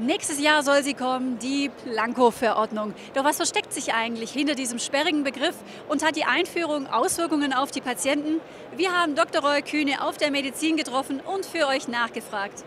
Nächstes Jahr soll sie kommen, die Blankoverordnung. Doch was versteckt sich eigentlich hinter diesem sperrigen Begriff und hat die Einführung Auswirkungen auf die Patienten? Wir haben Dr. Roy Kühne auf der Medizin getroffen und für euch nachgefragt.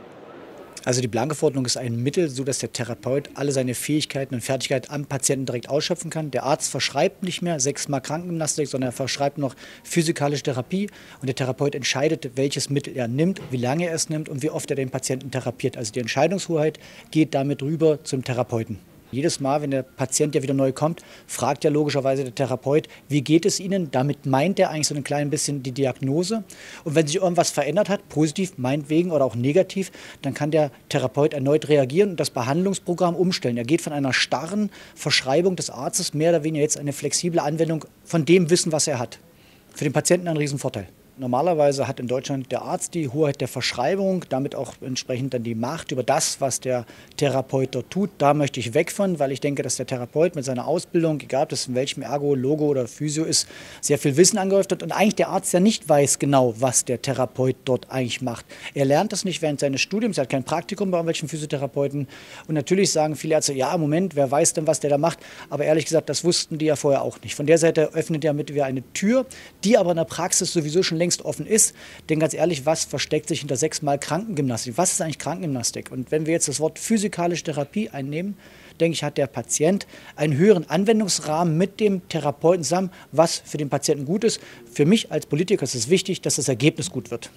Also die Blankoverordnung ist ein Mittel, sodass der Therapeut alle seine Fähigkeiten und Fertigkeiten am Patienten direkt ausschöpfen kann. Der Arzt verschreibt nicht mehr 6-mal Krankengymnastik, sondern er verschreibt noch physikalische Therapie. Und der Therapeut entscheidet, welches Mittel er nimmt, wie lange er es nimmt und wie oft er den Patienten therapiert. Also die Entscheidungshoheit geht damit rüber zum Therapeuten. Jedes Mal, wenn der Patient ja wieder neu kommt, fragt ja logischerweise der Therapeut, wie geht es Ihnen? Damit meint er eigentlich so ein klein bisschen die Diagnose. Und wenn sich irgendwas verändert hat, positiv, meinetwegen oder auch negativ, dann kann der Therapeut erneut reagieren und das Behandlungsprogramm umstellen. Er geht von einer starren Verschreibung des Arztes mehr oder weniger jetzt eine flexible Anwendung von dem Wissen, was er hat. Für den Patienten ein Riesenvorteil. Normalerweise hat in Deutschland der Arzt die Hoheit der Verschreibung, damit auch entsprechend dann die Macht über das, was der Therapeut dort tut. Da möchte ich weg von, weil ich denke, dass der Therapeut mit seiner Ausbildung, egal ob das in welchem Ergo, Logo oder Physio ist, sehr viel Wissen angehäuft hat und eigentlich der Arzt ja nicht weiß genau, was der Therapeut dort eigentlich macht. Er lernt das nicht während seines Studiums, er hat kein Praktikum bei irgendwelchen Physiotherapeuten. Und natürlich sagen viele Ärzte, ja, Moment, wer weiß denn, was der da macht? Aber ehrlich gesagt, das wussten die ja vorher auch nicht. Von der Seite öffnet er mit wieder eine Tür, die aber in der Praxis sowieso schon längst offen ist, denn ganz ehrlich, was versteckt sich hinter 6-mal Krankengymnastik? Was ist eigentlich Krankengymnastik? Und wenn wir jetzt das Wort physikalische Therapie einnehmen, denke ich, hat der Patient einen höheren Anwendungsrahmen mit dem Therapeuten zusammen, was für den Patienten gut ist. Für mich als Politiker ist es wichtig, dass das Ergebnis gut wird.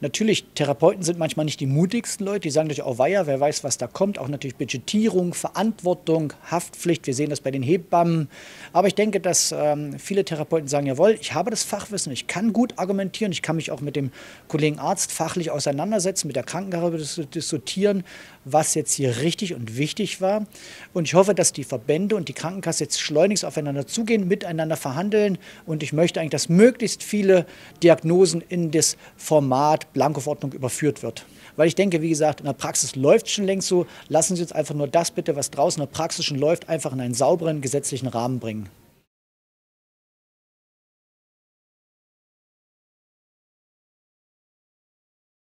Natürlich, Therapeuten sind manchmal nicht die mutigsten Leute, die sagen natürlich auch, weia, wer weiß, was da kommt. Auch natürlich Budgetierung, Verantwortung, Haftpflicht, wir sehen das bei den Hebammen. Aber ich denke, dass viele Therapeuten sagen, jawohl, ich habe das Fachwissen, ich kann gut argumentieren, ich kann mich auch mit dem Kollegen Arzt fachlich auseinandersetzen, mit der Krankenkasse diskutieren, was jetzt hier richtig und wichtig war. Und ich hoffe, dass die Verbände und die Krankenkasse jetzt schleunigst aufeinander zugehen, miteinander verhandeln. Und ich möchte eigentlich, dass möglichst viele Diagnosen in das Format Blankoverordnung überführt wird. Weil ich denke, wie gesagt, in der Praxis läuft es schon längst so. Lassen Sie uns einfach nur das bitte, was draußen in der Praxis schon läuft, einfach in einen sauberen gesetzlichen Rahmen bringen.